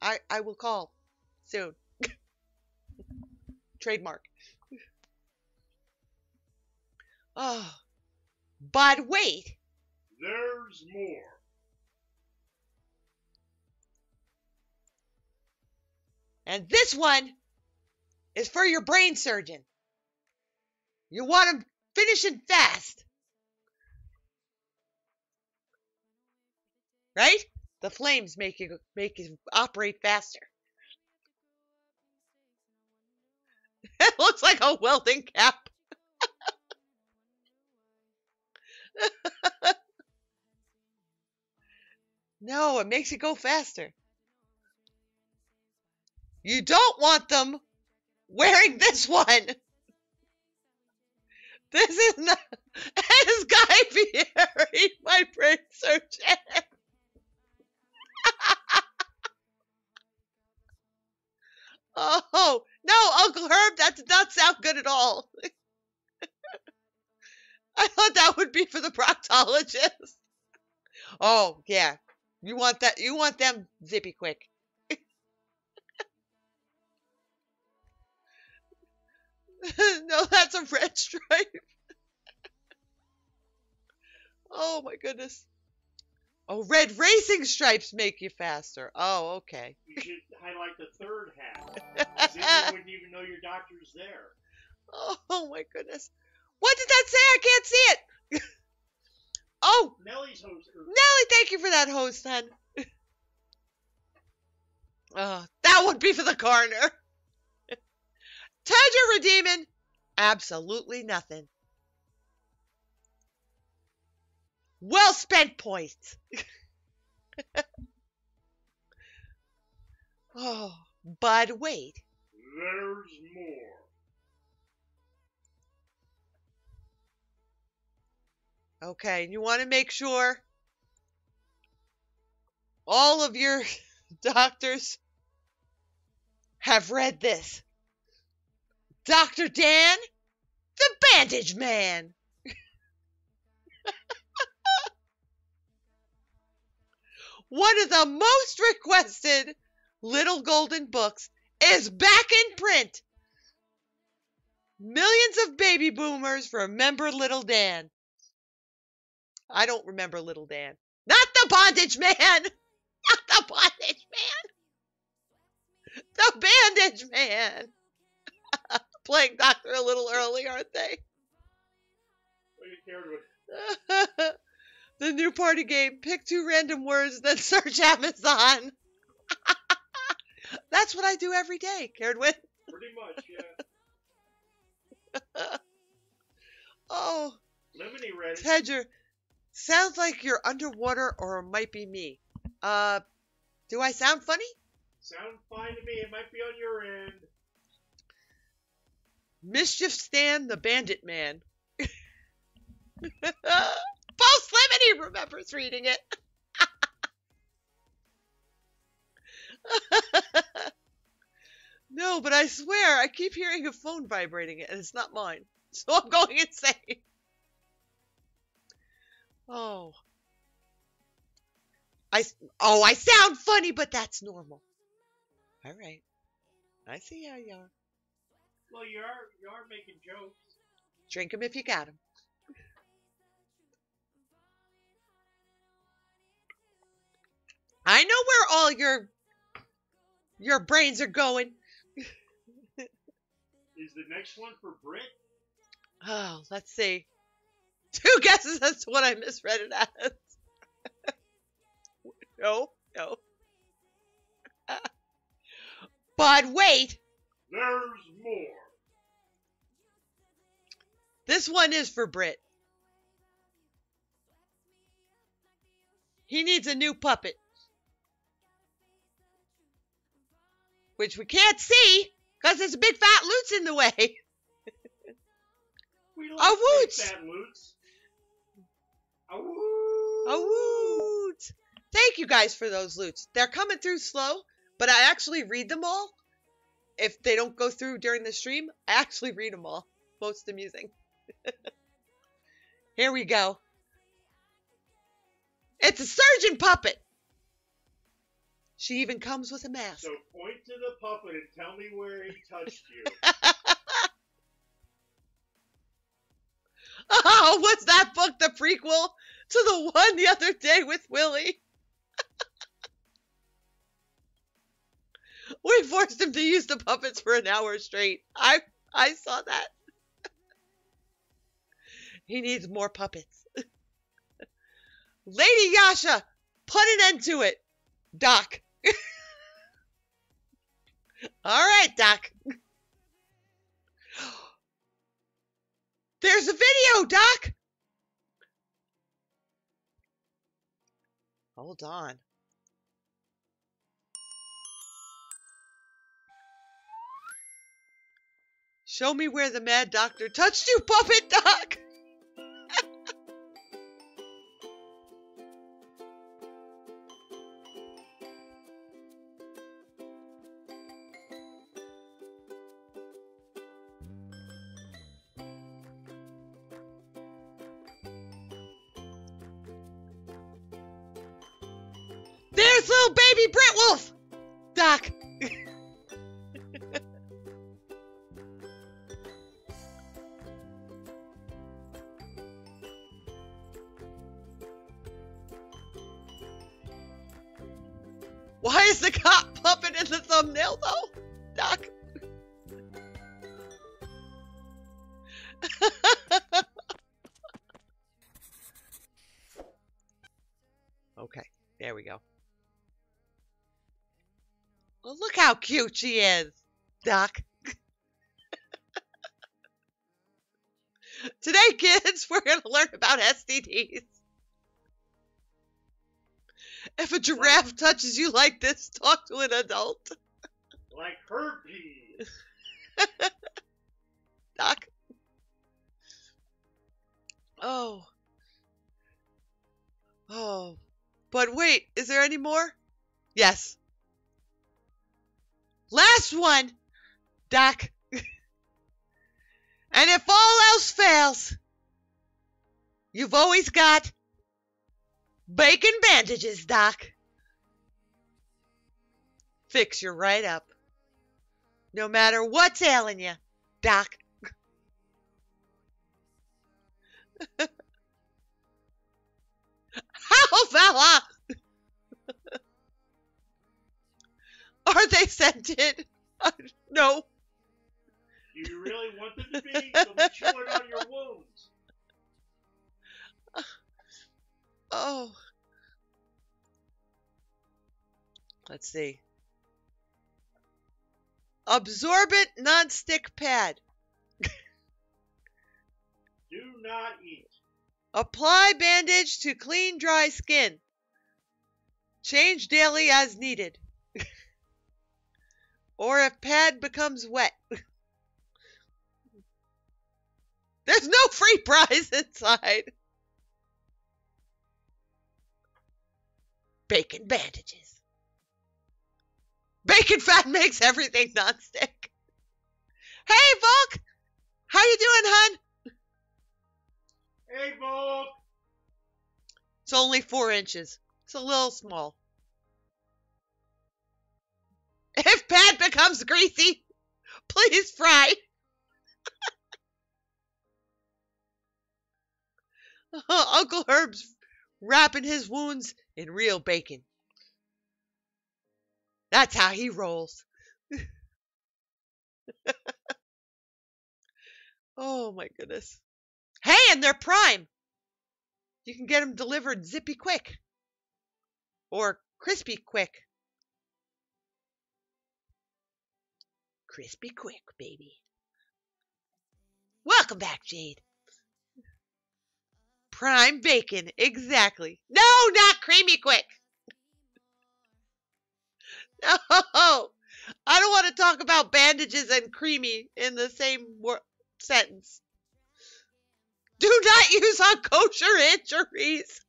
I, I will call soon. Trademark. Oh, but wait. There's more. And this one is for your brain surgeon. You want him finishing fast. Right? The flames make you, make you operate faster. It looks like a welding cap. No, it makes you go faster. You don't want them wearing this one. This is not, that is Guy Fieri, my brain surgeon. Oh, no, Uncle Herb, that did not sound good at all. I thought that would be for the proctologist. Oh, yeah. You want that, you want them zippy quick. No, that's a red stripe. Oh my goodness. Oh, red racing stripes make you faster. Oh, okay. You should highlight the third half. Then you wouldn't even know your doctor's there. Oh my goodness. What did that say? I can't see it. Oh. Nellie's host. Nellie, thank you for that host, hon. Oh, that would be for the coroner. Tedger redeeming absolutely nothing. Well spent points. Oh, but wait. There's more. Okay, and you want to make sure all of your doctors have read this. Doctor Dan, the Bandage Man. One of the most requested little golden books is back in print. Millions of baby boomers remember Little Dan. I don't remember Little Dan. Not the Bondage Man. Not the Bondage Man. The Bandage Man. Playing doctor a little early, aren't they? What are you The new party game. Pick two random words, then search Amazon. That's what I do every day, Caredwin. Pretty much, yeah. Oh. Lemony red. Tedger, sounds like you're underwater, or it might be me. Uh, do I sound funny? Sound fine to me. It might be on your end. Mischief Stan, the Bandit Man. Post Lemony remembers reading it. No, but I swear, I keep hearing a phone vibrating it, and it's not mine. So I'm going insane. Oh. I, oh, I sound funny, but that's normal. All right. I see how you are. Well, you are, you are making jokes. Drink them if you got them. I know where all your your brains are going. Is the next one for Brit? Oh, let's see. Two guesses as to what I misread it as. No, no. Uh, but wait. There's more. This one is for Brit. He needs a new puppet. Which we can't see, because there's a big fat Lutz in the way. We love a big fat Lutz. A Woot. A Woot. Thank you guys for those Lutz. They're coming through slow, but I actually read them all. If they don't go through during the stream, I actually read them all. Most amusing. Here we go. It's a surgeon puppet. She even comes with a mask. So point to the puppet and tell me where he touched you. Oh, was that book the prequel to the one the other day with Willie? We forced him to use the puppets for an hour straight. I I saw that. He needs more puppets. Lady Yasha, put an end to it, Doc. All right, Doc. There's a video, Doc. Hold on. Show me where the mad doctor touched you, puppet, Doc. There's little baby Brit Wolf! Doc! Why is the cop puppet in the thumbnail though, Doc? Okay, there we go. Well, look how cute she is, Doc. Today, kids, we're going to learn about S T Ds. If a giraffe like, touches you like this, talk to an adult. Like herpes. Doc. Oh. Oh. But wait, is there any more? Yes. Last one, Doc. And if all else fails, you've always got bacon bandages, Doc. Fix you right up. No matter what's ailing you, Doc. How, fella? Are they scented? Uh, no. Do you really want them to be? They'll be chewing on your wounds. Oh. Let's see. Absorbent non-stick pad. Do not eat. Apply bandage to clean, dry skin. Change daily as needed. Or if pad becomes wet. There's no free prize inside. Bacon bandages. Bacon fat makes everything nonstick. Hey, Volk! How you doing, hun? Hey, Volk! It's only four inches. It's a little small. If pad becomes greasy, please fry. Uncle Herb's wrapping his wounds in real bacon. That's how he rolls. Oh my goodness. Hey, and they're prime. You can get them delivered zippy quick. Or crispy quick. Crispy quick, baby. Welcome back, Jade. Prime bacon, exactly. No, not creamy quick. No, I don't want to talk about bandages and creamy in the same wor sentence. Do not use on kosher injuries.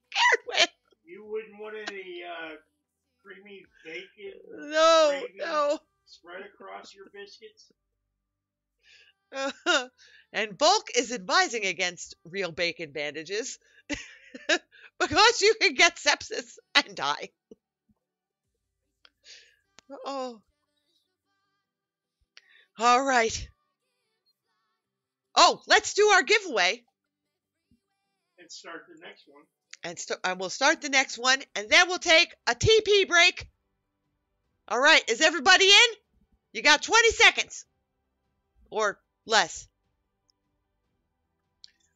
You wouldn't want any uh, creamy bacon. No, no. Spread across your biscuits. Uh-huh. And Bulk is advising against real bacon bandages because you can get sepsis and die. Oh. All right. Oh, let's do our giveaway. And start the next one. And, st and we'll start the next one, and then we'll take a T P break. All right. Is everybody in? You got twenty seconds or less.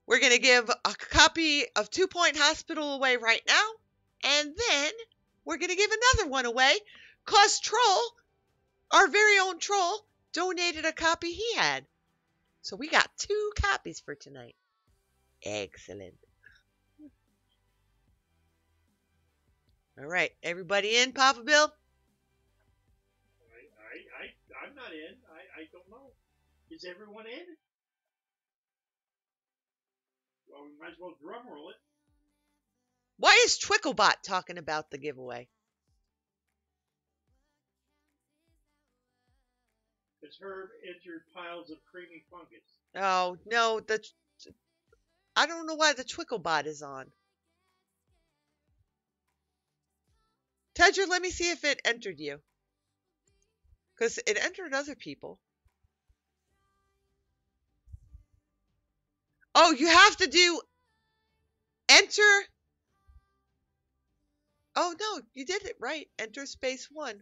We're going to give a copy of Two Point Hospital away right now. And then we're going to give another one away. Because Troll, our very own Troll, donated a copy he had. So we got two copies for tonight. Excellent. All right. Everybody in, Papa Bill? I, I, I, I'm not in. I, I don't know. Is everyone in? Well, we might as well drum roll it. Why is Twicklebot talking about the giveaway? Because Herb injured piles of creamy fungus. Oh, no. The, I don't know why the Twicklebot is on. Tedger, let me see if it entered you. Because it entered other people. Oh, you have to do enter Oh, no, you did it right. Enter space one.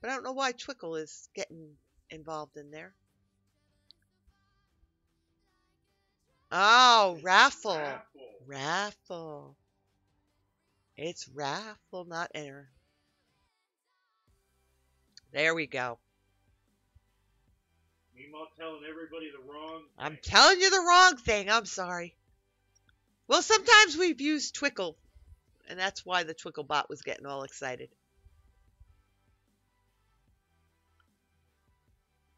But I don't know why Twickle is getting involved in there. Oh, raffle. raffle. Raffle. It's raffle, not enter. There we go. Meanwhile, telling everybody the wrong thing. I'm telling you the wrong thing. I'm sorry. Well, sometimes we've used Twickle, and that's why the Twickle bot was getting all excited.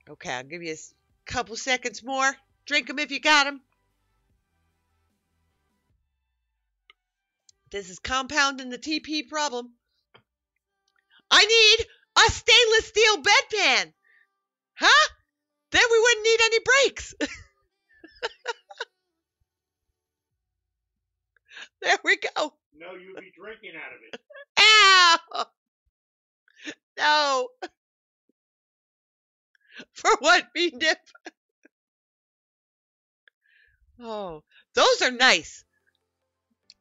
Okay, I'll give you a couple seconds more. Drink them if you got them. This is compounding the T P problem. I need a stainless steel bedpan. Huh? Then we wouldn't need any breaks. There we go. No, you'd be drinking out of it. Ow! No. For what, me dip? Oh, those are nice.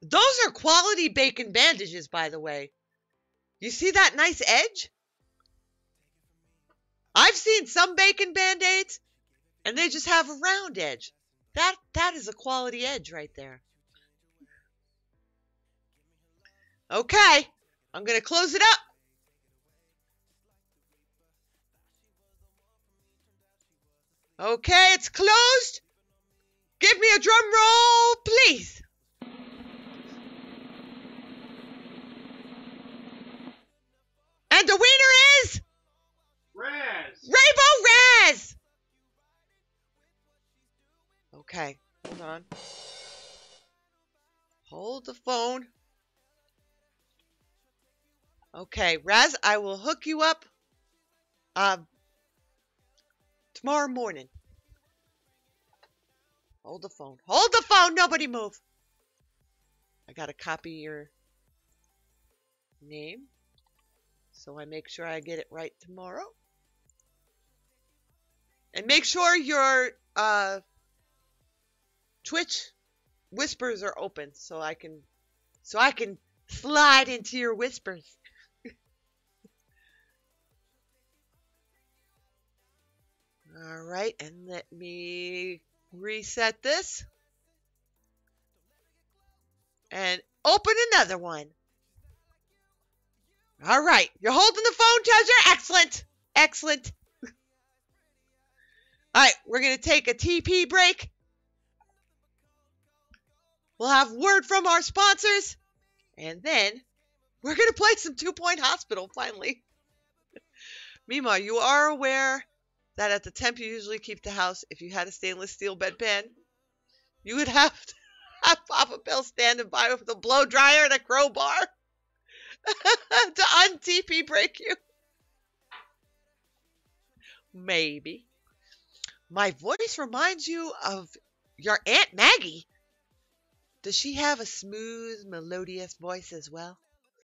Those are quality bacon bandages, by the way. You see that nice edge? I've seen some bacon band-aids, and they just have a round edge. That that is a quality edge right there. Okay, I'm going to close it up. Okay, it's closed. Give me a drum roll, please. And the winner is... Raz. Rainbow Raz. Okay, hold on. Hold the phone. Okay, Raz, I will hook you up uh, tomorrow morning. Hold the phone. Hold the phone. Nobody move. I got to copy your name so I make sure I get it right tomorrow. And make sure your uh, Twitch whispers are open so I can so I can slide into your whispers. All right, and let me reset this and open another one. All right, you're holding the phone, Tezzer. Excellent, excellent. All right, we're going to take a T P break. We'll have word from our sponsors, and then we're going to play some Two Point Hospital finally. Mima, you are aware that at the temp you usually keep the house, if you had a stainless steel bedpan, you would have to have Papa Bill standing by with a blow dryer and a crowbar to un-T P break you. Maybe. My voice reminds you of your Aunt Maggie. Does she have a smooth, melodious voice as well?